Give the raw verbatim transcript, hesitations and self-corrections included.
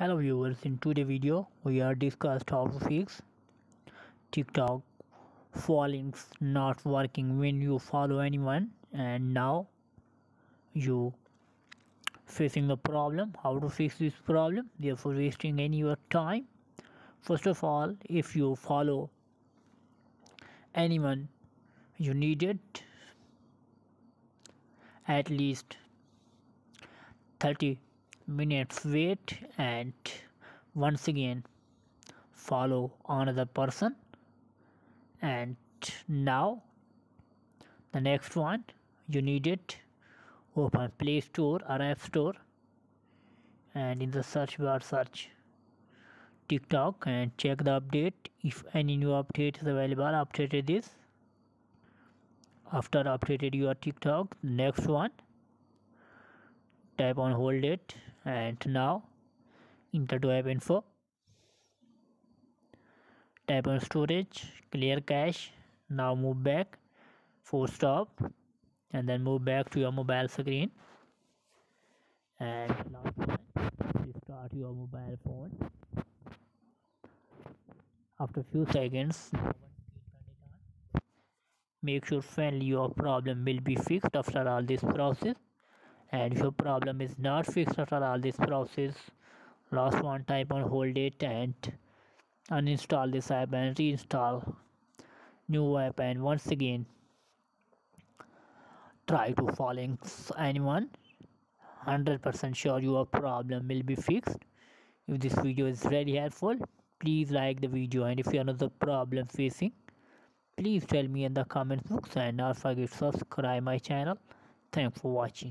Hello viewers, in today's video we are discussed how to fix TikTok followings not working when you follow anyone and now you facing the problem. How to fix this problem, therefore wasting any your time. First of all, if you follow anyone, you needed at least thirty minutes wait and once again follow another person, and now the next one you need it open Play Store or App Store and in the search bar search TikTok and check the update if any new update is available. Updated this. After updated your TikTok, next one tap on hold it and now enter to app info, tap on storage, clear cache, now move back, force stop and then move back to your mobile screen and now restart your mobile phone. After few seconds make sure finally your problem will be fixed after all this process, and if your problem is not fixed after all this process, last one type on hold it and uninstall this app and reinstall new app and once again try to follow anyone. One hundred percent sure your problem will be fixed. If this video is really helpful, please like the video, and if you are not the problem facing, please tell me in the comment box and not forget to subscribe my channel. Thanks for watching.